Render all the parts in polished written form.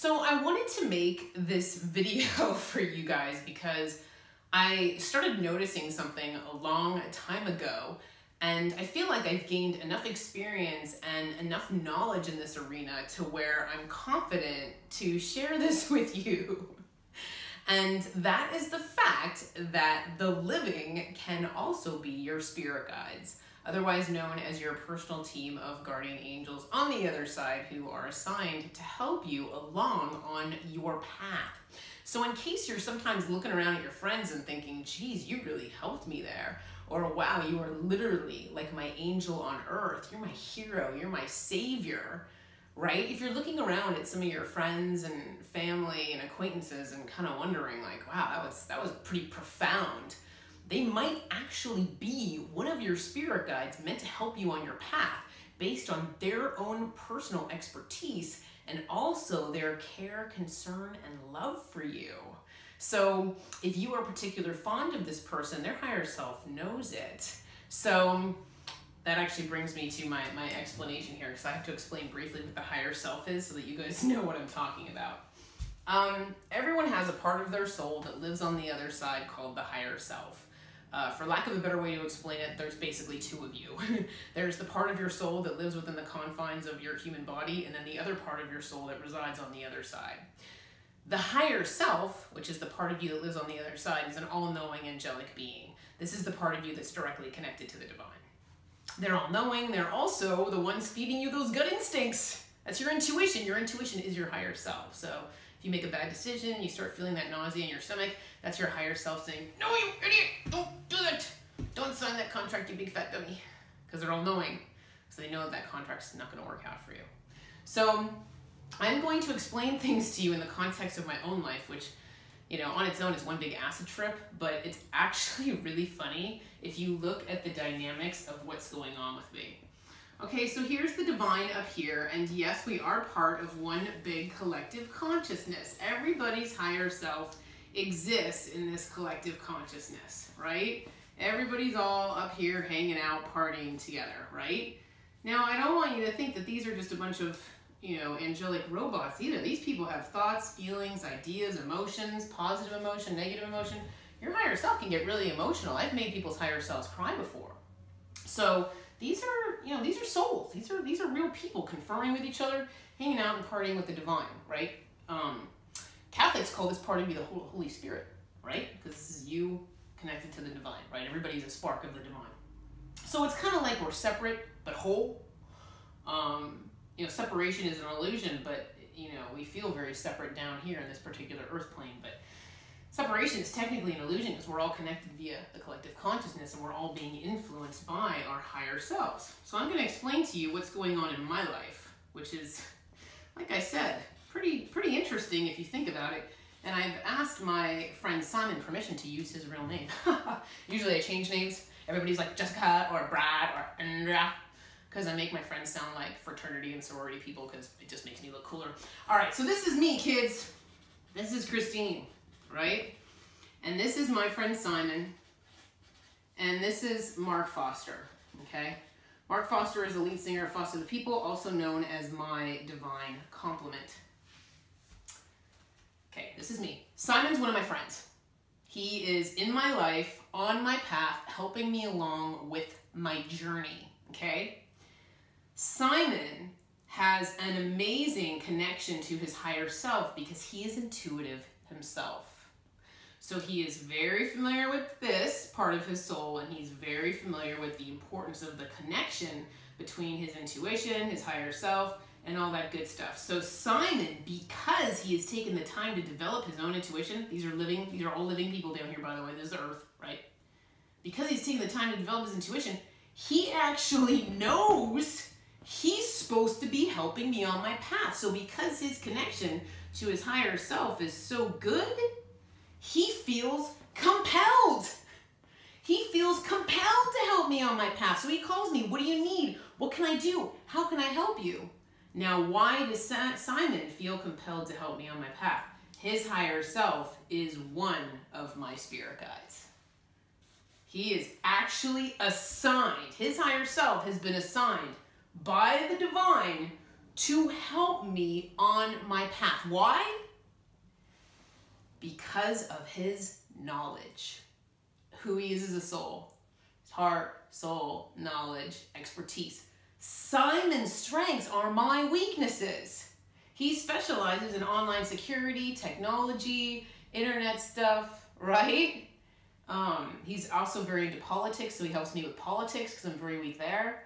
So I wanted to make this video for you guys because I started noticing something a long time ago, and I feel like I've gained enough experience and enough knowledge in this arena to where I'm confident to share this with you. And that is the fact that the living can also be your spirit guides, otherwise known as your personal team of guardian angels on the other side, who are assigned to help you along on your path. So in case you're sometimes looking around at your friends and thinking, geez, you really helped me there, or wow, you are literally like my angel on earth, you're my hero, you're my savior, right? If you're looking around at some of your friends and family and acquaintances and kind of wondering like, wow, that was pretty profound, they might actually be one of your spirit guides meant to help you on your path based on their own personal expertise and also their care, concern, and love for you. So if you are particularly fond of this person, their higher self knows it. So that actually brings me to my explanation here, because I have to explain briefly what the higher self is so that you guys know what I'm talking about. Everyone has a part of their soul that lives on the other side called the higher self. For lack of a better way to explain it, there's basically two of you. There's the part of your soul that lives within the confines of your human body, and then the other part of your soul that resides on the other side. The higher self, which is the part of you that lives on the other side, is an all-knowing angelic being. This is the part of you that's directly connected to the divine. They're all-knowing, they're also the ones feeding you those gut instincts. That's your intuition. Your intuition is your higher self. So if you make a bad decision, you start feeling that nausea in your stomach, that's your higher self saying, no, you idiot, don't do that. Don't sign that contract, you big fat dummy. Because they're all-knowing. So they know that that contract's not going to work out for you. So I'm going to explain things to you in the context of my own life, which, you know, on its own is one big acid trip, but it's actually really funny if you look at the dynamics of what's going on with me. Okay, so here's the divine up here, and yes, we are part of one big collective consciousness. Everybody's higher self exists in this collective consciousness, right? Everybody's all up here hanging out, partying together, right? Now, I don't want you to think that these are just a bunch of, you know, angelic robots either. These people have thoughts, feelings, ideas, emotions, positive emotion, negative emotion. Your higher self can get really emotional. I've made people's higher selves cry before. So these are, you know, these are souls. These are real people conferring with each other, hanging out and partying with the divine, right? Catholics call this part of you the Holy Spirit, right? Because this is you connected to the divine, right? Everybody's a spark of the divine. So it's kind of like we're separate but whole. You know, separation is an illusion, but, you know, we feel very separate down here in this particular earth plane, but separation is technically an illusion because we're all connected via the collective consciousness and we're all being influenced by our higher selves. So I'm going to explain to you what's going on in my life, which is, like I said, pretty interesting if you think about it. And I've asked my friend Simon permission to use his real name. Usually I change names. Everybody's like Jessica or Brad or Andrea, because I make my friends sound like fraternity and sorority people because it just makes me look cooler. All right, so this is me, kids. This is Christine, right? And this is my friend Simon. And this is Mark Foster, okay? Mark Foster is the lead singer of Foster the People, also known as my divine complement. Okay, this is me. Simon's one of my friends. He is in my life, on my path, helping me along with my journey, okay? Simon has an amazing connection to his higher self because he is intuitive himself. So he is very familiar with this part of his soul, and he's very familiar with the importance of the connection between his intuition, his higher self, and all that good stuff. So Simon, because he has taken the time to develop his own intuition, these are all living people down here, by the way, this is the earth, right? Because he's taken the time to develop his intuition, he actually knows he's supposed to be helping me on my path. So because his connection to his higher self is so good, he feels compelled. He feels compelled to help me on my path. So he calls me, what do you need? What can I do? How can I help you? Now, why does Simon feel compelled to help me on my path? His higher self is one of my spirit guides. He is actually assigned. His higher self has been assigned by the divine to help me on my path. Why? Because of his knowledge, who he is as a soul, his heart, soul, knowledge, expertise. Simon's strengths are my weaknesses. He specializes in online security, technology, internet stuff, right? He's also very into politics, so he helps me with politics because I'm very weak there.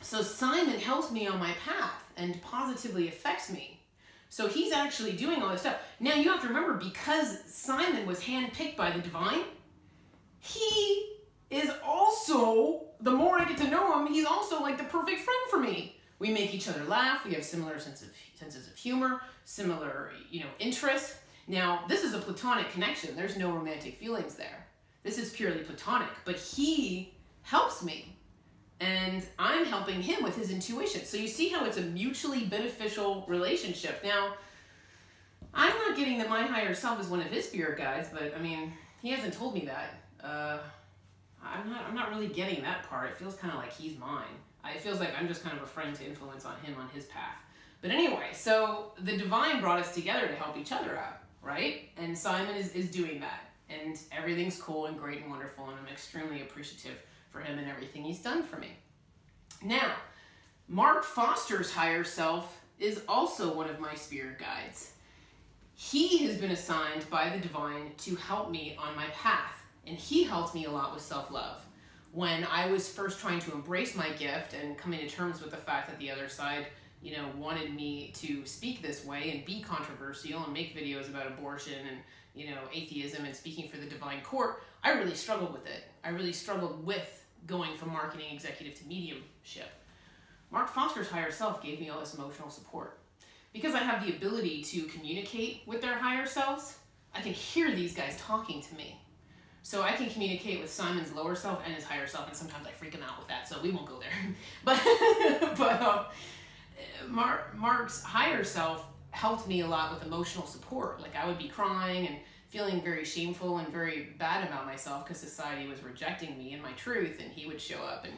So Simon helps me on my path and positively affects me. So he's actually doing all this stuff. Now you have to remember, because Simon was handpicked by the divine, he is also, the more I get to know him, he's also like the perfect friend for me. We make each other laugh. We have similar senses of humor, similar, interests. Now, this is a platonic connection. There's no romantic feelings there. This is purely platonic, but he helps me and I'm helping him with his intuition. So you see how it's a mutually beneficial relationship. Now, I'm not getting that my higher self is one of his spirit guides, but I mean, he hasn't told me that. I'm not really getting that part. It feels kind of like he's mine. It feels like I'm just kind of a friend to influence on him on his path. But anyway, so the divine brought us together to help each other out, right? And Simon is doing that. And everything's cool and great and wonderful, and I'm extremely appreciative for him and everything he's done for me. Now, Mark Foster's higher self is also one of my spirit guides. He has been assigned by the divine to help me on my path. And he helped me a lot with self-love. When I was first trying to embrace my gift and coming to terms with the fact that the other side, wanted me to speak this way and be controversial and make videos about abortion and, atheism and speaking for the divine court, I really struggled with it. I really struggled with going from marketing executive to mediumship. Mark Foster's higher self gave me all this emotional support. Because I have the ability to communicate with their higher selves, I can hear these guys talking to me. So I can communicate with Simon's lower self and his higher self, and sometimes I freak him out with that, so we won't go there. Mark's higher self helped me a lot with emotional support. Like, I would be crying and feeling very shameful and very bad about myself because society was rejecting me and my truth, and he would show up and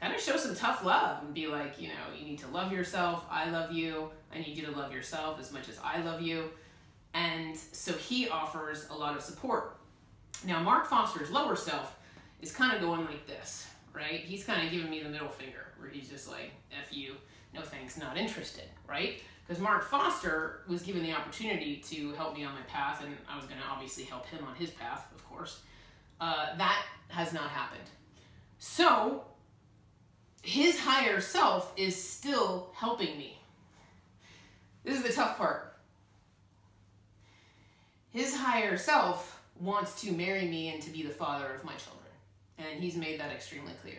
kind of show some tough love and be like, you need to love yourself, I love you, I need you to love yourself as much as I love you. And so he offers a lot of support. Now, Mark Foster's lower self is kind of going like this, right? He's kind of giving me the middle finger, where he's just like, F you, no thanks, not interested, right? Because Mark Foster was given the opportunity to help me on my path, and I was going to obviously help him on his path, of course. That has not happened. So, his higher self is still helping me. This is the tough part. His higher self wants to marry me and to be the father of my children. And he's made that extremely clear.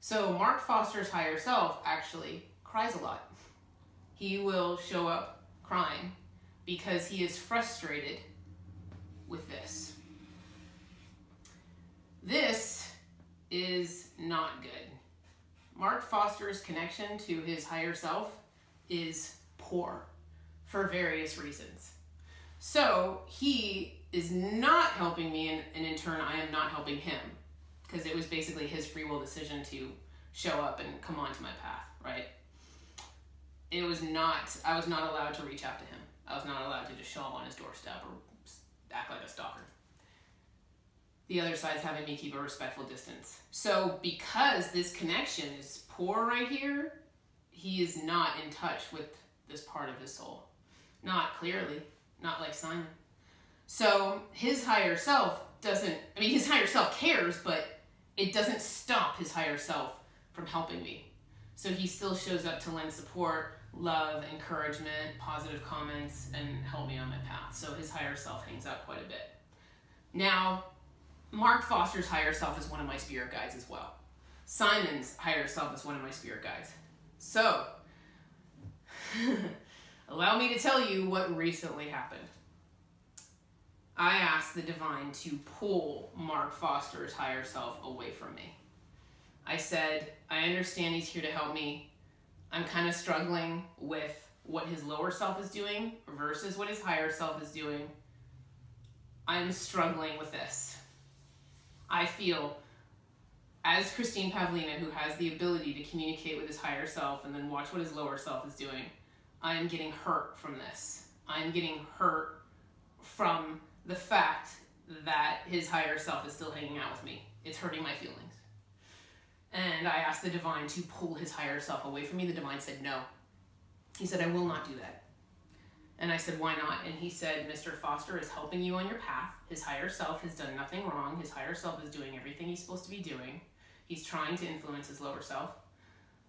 So Mark Foster's higher self actually cries a lot. He will show up crying because he is frustrated with this. This is not good. Mark Foster's connection to his higher self is poor for various reasons. So he is not helping me, and in turn I am not helping him, because it was basically his free will decision to show up and come onto my path, right? It was not, I was not allowed to reach out to him. I was not allowed to just show up on his doorstep or act like a stalker. The other side's having me keep a respectful distance. So because this connection is poor right here, he is not in touch with this part of his soul. Not clearly, not like Simon. So his higher self doesn't, his higher self cares, but it doesn't stop his higher self from helping me. So he still shows up to lend support, love, encouragement, positive comments, and help me on my path. So his higher self hangs out quite a bit. Now, Mark Foster's higher self is one of my spirit guides as well. Simon's higher self is one of my spirit guides. So, allow me to tell you what recently happened. I asked the divine to pull Mark Foster's higher self away from me. I said, I understand he's here to help me. I'm kind of struggling with what his lower self is doing versus what his higher self is doing. I'm struggling with this. I feel as Christine Pavlina, who has the ability to communicate with his higher self and then watch what his lower self is doing, I am getting hurt from this. I am getting hurt from the fact that his higher self is still hanging out with me. It's hurting my feelings. And I asked the divine to pull his higher self away from me. The divine said no. He said, I will not do that. And I said, why not? And he said, Mr. Foster is helping you on your path. His higher self has done nothing wrong. His higher self is doing everything he's supposed to be doing. He's trying to influence his lower self.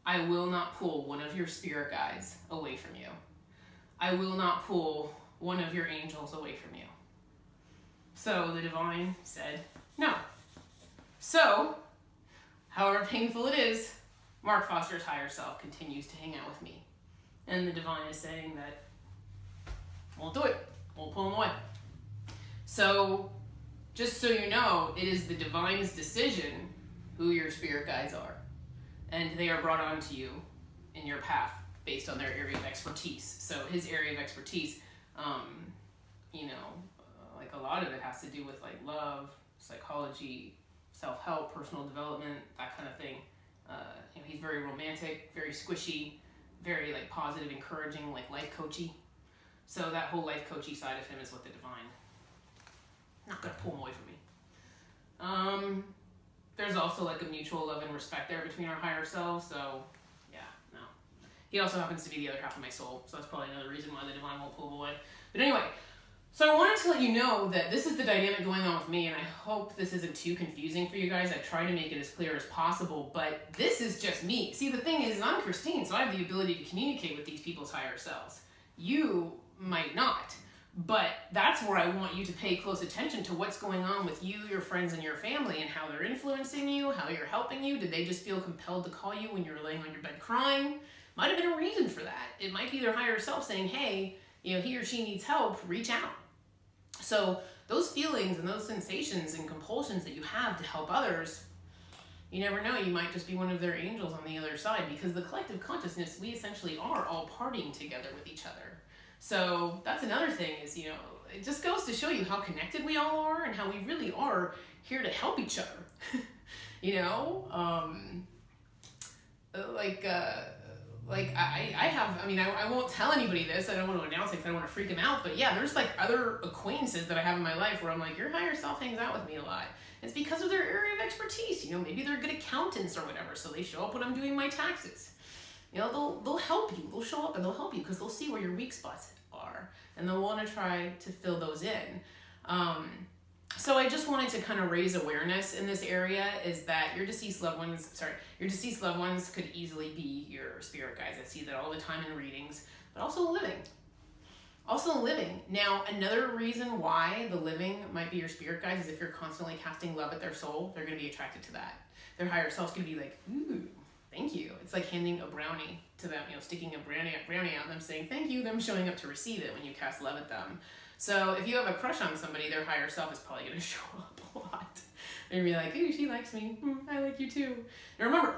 I will not pull one of your spirit guides away from you. I will not pull one of your angels away from you. So the divine said no. So, however painful it is, Mark Foster's higher self continues to hang out with me. And the divine is saying that, won't do it, won't pull him away. So, just so you know, it is the divine's decision who your spirit guides are. And they are brought onto you in your path based on their area of expertise. So his area of expertise, you know, like a lot of it has to do with like love, psychology, self-help, personal development, that kind of thing. You know, he's very romantic, very squishy, very like positive, encouraging, like life coachy. So that whole life coachy side of him is what the divine, not gonna pull him away from me. There's also like a mutual love and respect there between our higher selves. So yeah, no. He also happens to be the other half of my soul. So that's probably another reason why the divine won't pull him away. But anyway, so I wanted to let you know that this is the dynamic going on with me, and I hope this isn't too confusing for you guys. I try to make it as clear as possible, but this is just me. See, the thing is, I'm Christine, so I have the ability to communicate with these people's higher selves. You might not, but that's where I want you to pay close attention to what's going on with you, your friends, and your family, and how they're influencing you, how you're helping you. Did they just feel compelled to call you when you're laying on your bed crying? Might have been a reason for that. It might be their higher self saying, hey, you know, he or she needs help, reach out. So those feelings and those sensations and compulsions that you have to help others, you never know, you might just be one of their angels on the other side, because the collective consciousness, we essentially are all partying together with each other. So that's another thing is, you know, it just goes to show you how connected we all are and how we really are here to help each other. You know, I won't tell anybody this. I don't want to announce it because I don't want to freak them out. But yeah, there's like other acquaintances that I have in my life where I'm like, your higher self hangs out with me a lot. It's because of their area of expertise. You know, maybe they're good accountants or whatever. So they show up when I'm doing my taxes. You know, they'll help you. They'll show up and they'll help you because they'll see where your weak spots are. And they'll want to try to fill those in. So I just wanted to kind of raise awareness in this area, is that your deceased loved ones could easily be your spirit guides. I see that all the time in readings, but also living. Now, another reason why the living might be your spirit guides is if you're constantly casting love at their soul, they're going to be attracted to that. Their higher self's going to be like, ooh, thank you. It's like handing a brownie to them, you know, sticking a brownie out, them saying thank you, them showing up to receive it when you cast love at them. So if you have a crush on somebody, their higher self is probably going to show up a lot. They're going to be like, ooh, she likes me. I like you too. Now remember,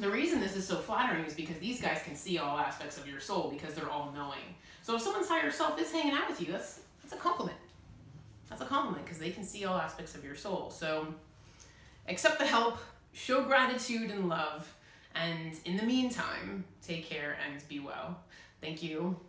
the reason this is so flattering is because these guys can see all aspects of your soul because they're all knowing. So if someone's higher self is hanging out with you, that's a compliment. That's a compliment because they can see all aspects of your soul. So accept the help, show gratitude and love, and in the meantime, take care and be well. Thank you.